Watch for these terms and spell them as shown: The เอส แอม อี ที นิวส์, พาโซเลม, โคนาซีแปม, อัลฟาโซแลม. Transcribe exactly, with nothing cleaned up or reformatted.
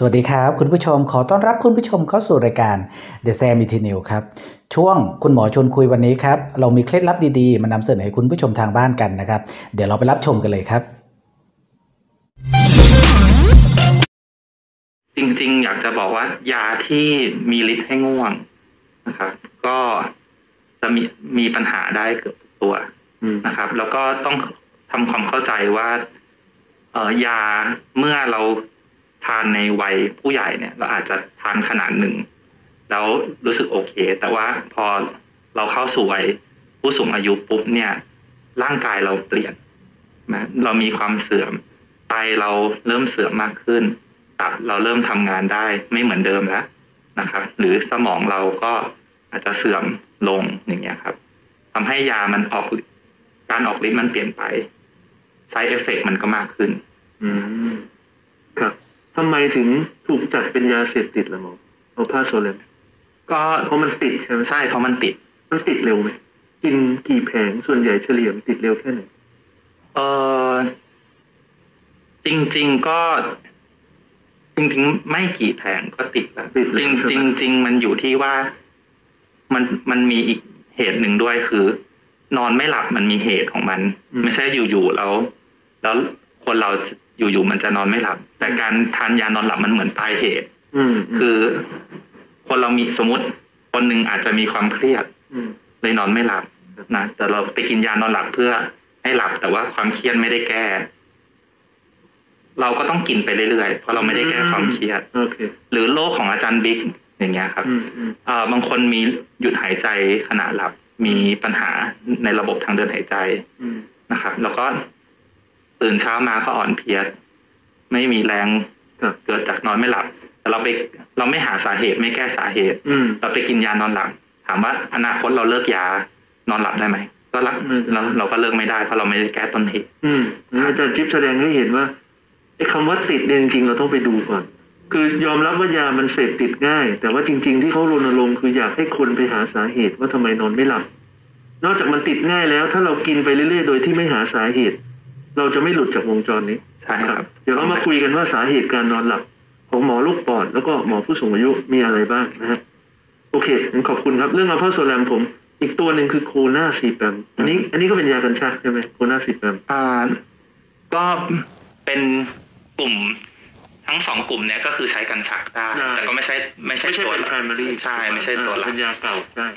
สวัสดีครับคุณผู้ชมขอต้อนรับคุณผู้ชมเข้าสู่รายการ The เอส แอม อี ที นิวส์ ครับช่วงคุณหมอชวนคุยวันนี้ครับเรามีเคล็ดลับดีๆมานำเสนอให้คุณผู้ชมทางบ้านกันนะครับเดี๋ยวเราไปรับชมกันเลยครับจริงๆอยากจะบอกว่ายาที่มีฤทธิ์ให้ง่วงนะครับก็จะมีมีปัญหาได้เกือบตัวนะครับแล้วก็ต้องทำความเข้าใจว่าเอ่อยาเมื่อเราทานในวัยผู้ใหญ่เนี่ยเราอาจจะทานขนาดหนึ่งแล้วรู้สึกโอเคแต่ว่าพอเราเข้าสู่วัยผู้สูงอายุปุ๊บเนี่ยร่างกายเราเปลี่ยนนะเรามีความเสื่อมไตเราเริ่มเสื่อมมากขึ้นตับเราเริ่มทำงานได้ไม่เหมือนเดิมแล้วนะครับหรือสมองเราก็อาจจะเสื่อมลงอย่างเงี้ยครับทำให้ยามันออกการออกฤทธิ์มันเปลี่ยนไป side effect มันก็มากขึ้นอืมครับทำไมถึงถูกจัดเป็นยาเสพติดล่ะหมอเอาพาโซเลมก็เพราะมันติดใช่ไหมใช่เพราะมันติดมันติดเร็วไหมกินกี่แผงส่วนใหญ่เฉลี่ยติดเร็วแค่ไหนเออจริงๆก็จริงๆไม่กี่แผงก็ติดแล้วจริงๆจริงมันอยู่ที่ว่ามันมันมีอีกเหตุหนึ่งด้วยคือนอนไม่หลับมันมีเหตุของมันไม่ใช่อยู่ๆแล้วแล้วคนเราอยู่ๆมันจะนอนไม่หลับแต่การทานยานอนหลับมันเหมือนปลายเหตุคือคนเรามีสมมติคนหนึ่งอาจจะมีความเครียดเลยนอนไม่หลับนะแต่เราไปกินยานอนหลับเพื่อให้หลับแต่ว่าความเครียดไม่ได้แก้เราก็ต้องกินไปเรื่อยๆเพราะเราไม่ได้แก้ความเครียดหรือโรคของอาจารย์บิ๊กอย่างเงี้ยครับบางคนมีหยุดหายใจขณะหลับมีปัญหาในระบบทางเดินหายใจนะครับแล้วก็ตื่นเช้ามาก็อ่อนเพลียไม่มีแรงเกิดจากนอนไม่หลับแต่เราไปเราไม่หาสาเหตุไม่แก้สาเหตุเราไปกินยานอนหลับถามว่าอนาคตเราเลิกยานอนหลับได้ไหมก็ละเราเราก็เลิกไม่ได้เพราะเราไม่ได้แก้ต้นเหตุอาจารย์จิ๊บแสดงให้เห็นว่าไอ้คำว่าติดจริงๆเราต้องไปดูก่อนคือยอมรับว่ายามันเสพติดง่ายแต่ว่าจริงๆที่เขารณรงค์คืออยากให้คนไปหาสาเหตุว่าทำไมนอนไม่หลับนอกจากมันติดง่ายแล้วถ้าเรากินไปเรื่อยๆโดยที่ไม่หาสาเหตุเราจะไม่หลุดจากวงจรนี้ใช่ครับเดี๋ยวเรามาคุยกันว่าสาเหตุการนอนหลับของหมอลูกปอดแล้วก็หมอผู้สูงอายุมีอะไรบ้างนะฮะโอเคงั้นขอบคุณครับเรื่องอัลฟาโซแลมผมอีกตัวหนึ่งคือโคนาซีแปมอันนี้อันนี้ก็เป็นยากัญชาใช่ไหมโคนาซีแปมอ่าก็เป็นกลุ่มทั้งสองกลุ่มเนี้ยก็คือใช้กัญชาได้แต่ก็ไม่ใช่ไม่ใช่ตัว primary ใช่ไม่ใช่ตัวหลักเป็นยาเก่าได้